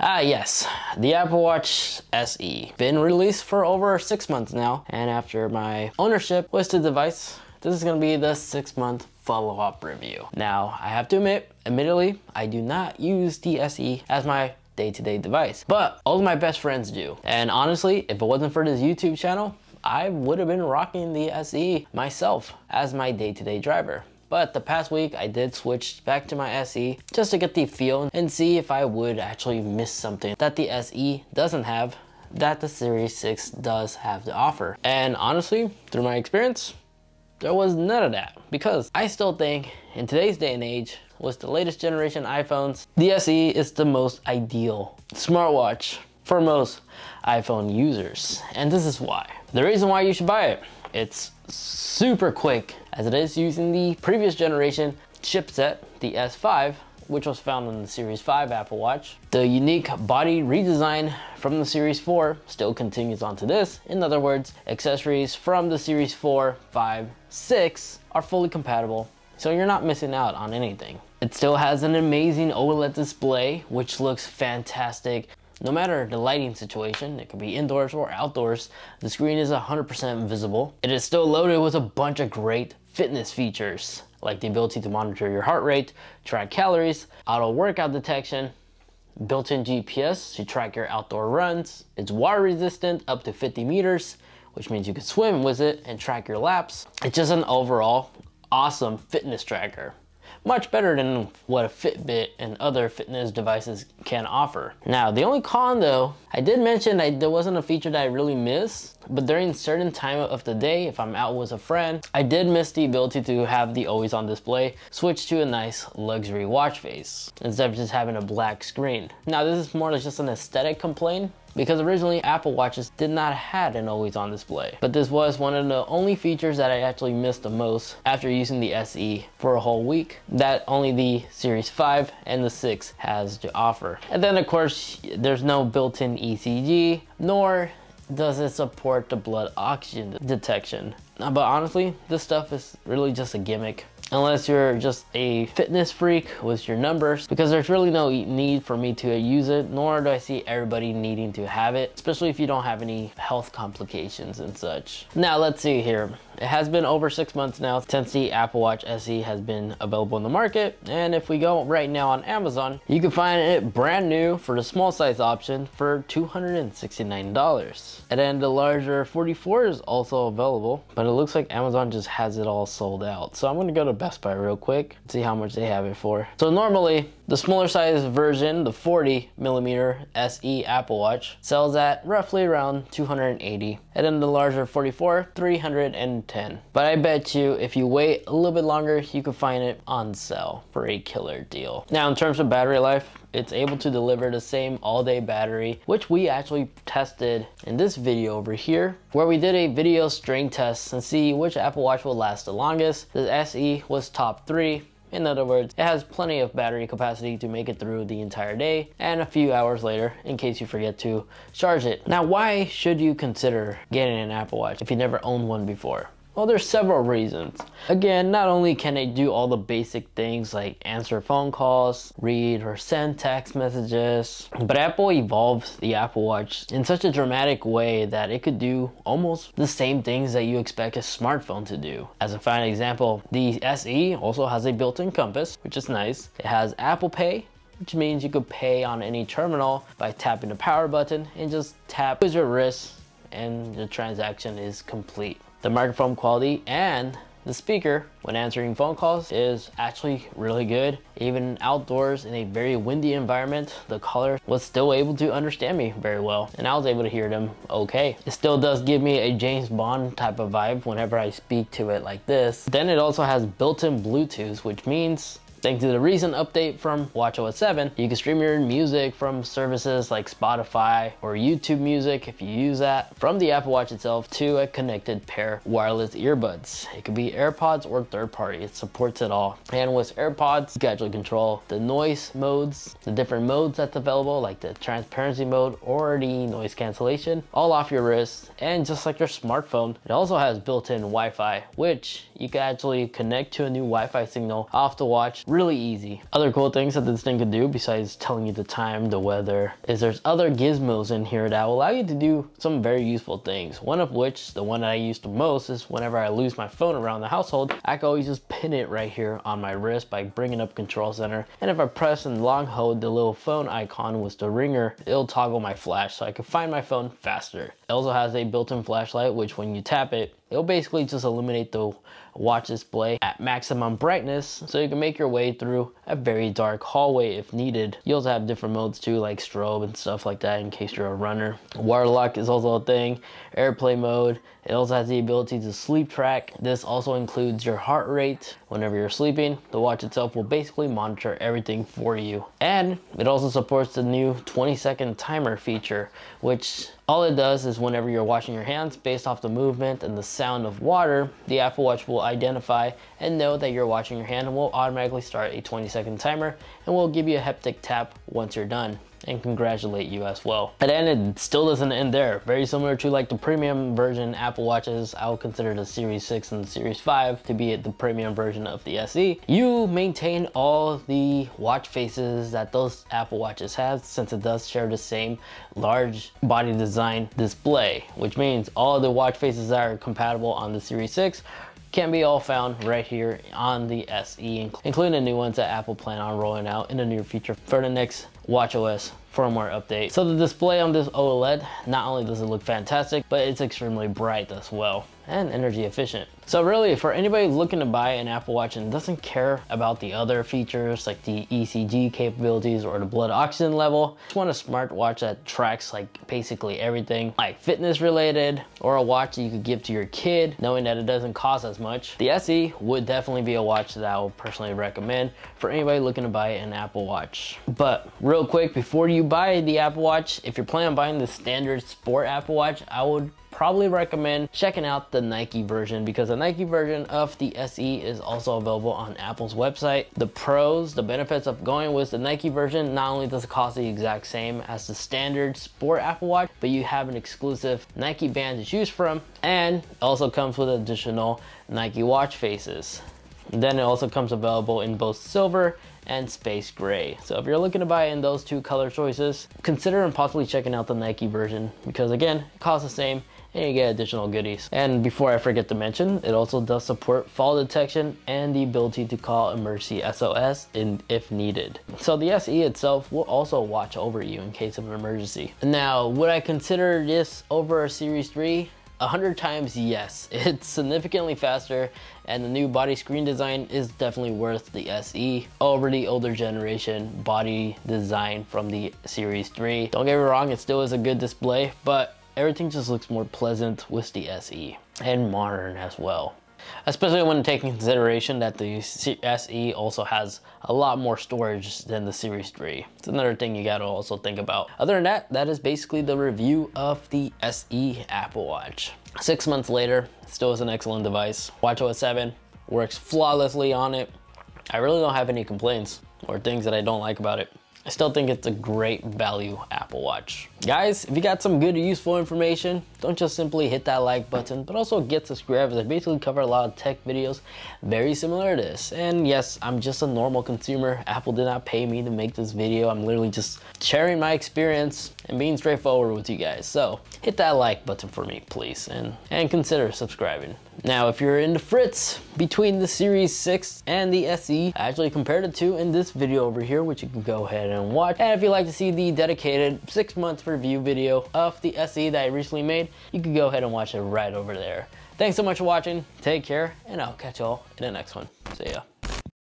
Yes, the Apple Watch SE. Been released for over 6 months now, and after my ownership was to the device, this is gonna be the 6-month follow-up review. Now, I have to admit, admittedly, I do not use the SE as my day-to-day device, but all of my best friends do. And honestly, if it wasn't for this YouTube channel, I would have been rocking the SE myself as my day-to-day driver. But the past week I did switch back to my SE just to get the feel and see if I would actually miss something that the SE doesn't have that the Series 6 does have to offer. And honestly, through my experience, there was none of that, because I still think in today's day and age, with the latest generation iPhones, the SE is the most ideal smartwatch for most iPhone users. And this is why. The reason why you should buy it. It's super quick, as it is using the previous generation chipset, the S5, which was found on the Series 5 Apple Watch. The unique body redesign from the Series 4 still continues onto this. In other words, accessories from the Series 4, 5, 6 are fully compatible, so you're not missing out on anything. It still has an amazing OLED display, which looks fantastic. No matter the lighting situation, it could be indoors or outdoors, the screen is 100% visible. It is still loaded with a bunch of great fitness features, like the ability to monitor your heart rate, track calories, auto workout detection, built-in GPS to track your outdoor runs. It's water resistant up to 50 meters, which means you can swim with it and track your laps. It's just an overall awesome fitness tracker. Much better than what a Fitbit and other fitness devices can offer. Now, the only con though, I did mention that there wasn't a feature that I really missed, but during a certain time of the day, if I'm out with a friend, I did miss the ability to have the always on display switch to a nice luxury watch face, instead of just having a black screen. Now, this is more like just an aesthetic complaint, because originally Apple Watches did not have an always on display. But this was one of the only features that I actually missed the most after using the SE for a whole week, that only the Series 5 and the 6 has to offer. And then of course, there's no built-in ECG, nor does it support the blood oxygen detection. But honestly, this stuff is really just a gimmick. Unless you're just a fitness freak with your numbers, because there's really no need for me to use it, nor do I see everybody needing to have it, especially if you don't have any health complications and such. Now let's see here. It has been over 6 months now since the Apple Watch SE has been available in the market, and if we go right now on Amazon, you can find it brand new for the small size option for $269. And then the larger 44 is also available, but it looks like Amazon just has it all sold out. So I'm gonna go to Best Buy real quick, see how much they have it for. So normally the smaller size version, the 40 millimeter SE Apple Watch, sells at roughly around $280, and then the larger 44, $310. But I bet you if you wait a little bit longer, you can find it on sale for a killer deal. Now in terms of battery life, it's able to deliver the same all-day battery, which we actually tested in this video over here, where we did a video string test and see which Apple Watch will last the longest. The SE was top 3. In other words, it has plenty of battery capacity to make it through the entire day and a few hours later in case you forget to charge it. Now, why should you consider getting an Apple Watch if you never owned one before? Well, there's several reasons. Again, not only can they do all the basic things like answer phone calls, read or send text messages, but Apple evolved the Apple Watch in such a dramatic way that it could do almost the same things that you expect a smartphone to do. As a fine example, the SE also has a built-in compass, which is nice. It has Apple Pay, which means you could pay on any terminal by tapping the power button and just tap with your wrist and the transaction is complete. The microphone quality and the speaker when answering phone calls is actually really good. Even outdoors in a very windy environment, the caller was still able to understand me very well and I was able to hear them okay. It still does give me a James Bond type of vibe whenever I speak to it like this. Then it also has built-in Bluetooth, which means thanks to the recent update from WatchOS 7, you can stream your music from services like Spotify or YouTube Music, if you use that, from the Apple Watch itself to a connected pair of wireless earbuds. It could be AirPods or third party, it supports it all. And with AirPods, you can actually control the noise modes, the different modes that's available, like the transparency mode or the noise cancellation, all off your wrist. And just like your smartphone, it also has built-in Wi-Fi, which you can actually connect to a new Wi-Fi signal off the watch really easy. Other cool things that this thing could do besides telling you the time, the weather, is there's other gizmos in here that will allow you to do some very useful things. One of which, the one that I use the most, is whenever I lose my phone around the household, I can always just pin it right here on my wrist by bringing up Control Center. And if I press and long hold the little phone icon with the ringer, it'll toggle my flash so I can find my phone faster. It also has a built-in flashlight, which when you tap it, it'll basically just illuminate the watch display at maximum brightness so you can make your way through a very dark hallway if needed. You also have different modes too, like strobe and stuff like that in case you're a runner. Waterlock is also a thing. Airplay mode. It also has the ability to sleep track. This also includes your heart rate. Whenever you're sleeping, the watch itself will basically monitor everything for you. And it also supports the new 20-second timer feature, which all it does is whenever you're washing your hands, based off the movement and the sound of water, the Apple Watch will identify and know that you're washing your hand and will automatically start a 20-second timer and will give you a haptic tap once you're done and congratulate you as well. And then it still doesn't end there. Very similar to like the premium version Apple Watches, I would consider the Series 6 and the Series 5 to be the premium version of the SE. You maintain all the watch faces that those Apple Watches have, since it does share the same large body design display, which means all the watch faces that are compatible on the Series 6 can be all found right here on the SE, including the new ones that Apple plan on rolling out in the near future for the next WatchOS firmware update. So the display on this OLED, not only does it look fantastic, but it's extremely bright as well and energy efficient. So really, for anybody looking to buy an Apple Watch and doesn't care about the other features like the ECG capabilities or the blood oxygen level, just want a smart watch that tracks like basically everything, like fitness related, or a watch that you could give to your kid knowing that it doesn't cost as much, the SE would definitely be a watch that I would personally recommend for anybody looking to buy an Apple Watch. But real quick, before you buy the Apple Watch, if you're planning on buying the standard sport Apple Watch, I would probably recommend checking out the Nike version, because the Nike version of the SE is also available on Apple's website. The pros, the benefits of going with the Nike version, not only does it cost the exact same as the standard sport Apple Watch, but you have an exclusive Nike band to choose from, and also comes with additional Nike watch faces. Then it also comes available in both silver and space gray. So if you're looking to buy in those two color choices, consider and possibly checking out the Nike version, because again, it costs the same and you get additional goodies. And before I forget to mention, it also does support fall detection and the ability to call emergency SOS if needed. So the SE itself will also watch over you in case of an emergency. Now, would I consider this over a Series 3? 100 times yes. It's significantly faster, and the new body screen design is definitely worth the SE over the older generation body design from the Series 3. Don't get me wrong, it still is a good display, but everything just looks more pleasant with the SE, and modern as well. Especially when taking into consideration that the SE also has a lot more storage than the Series 3. It's another thing you gotta also think about. Other than that, that is basically the review of the SE Apple Watch. 6 months later, it still is an excellent device. WatchOS 7 works flawlessly on it. I really don't have any complaints or things that I don't like about it. I still think it's a great value Apple Watch. Guys, if you got some good useful information, don't just simply hit that like button, but also get subscribed. I basically cover a lot of tech videos very similar to this. And yes, I'm just a normal consumer. Apple did not pay me to make this video. I'm literally just sharing my experience and being straightforward with you guys. So hit that like button for me, please, and consider subscribing. Now, if you're in the fritz between the Series 6 and the SE, I actually compared the two in this video over here, which you can go ahead and watch. And if you'd like to see the dedicated 6 month review video of the SE that I recently made, you can go ahead and watch it right over there. Thanks so much for watching. Take care, and I'll catch y'all in the next one. See ya.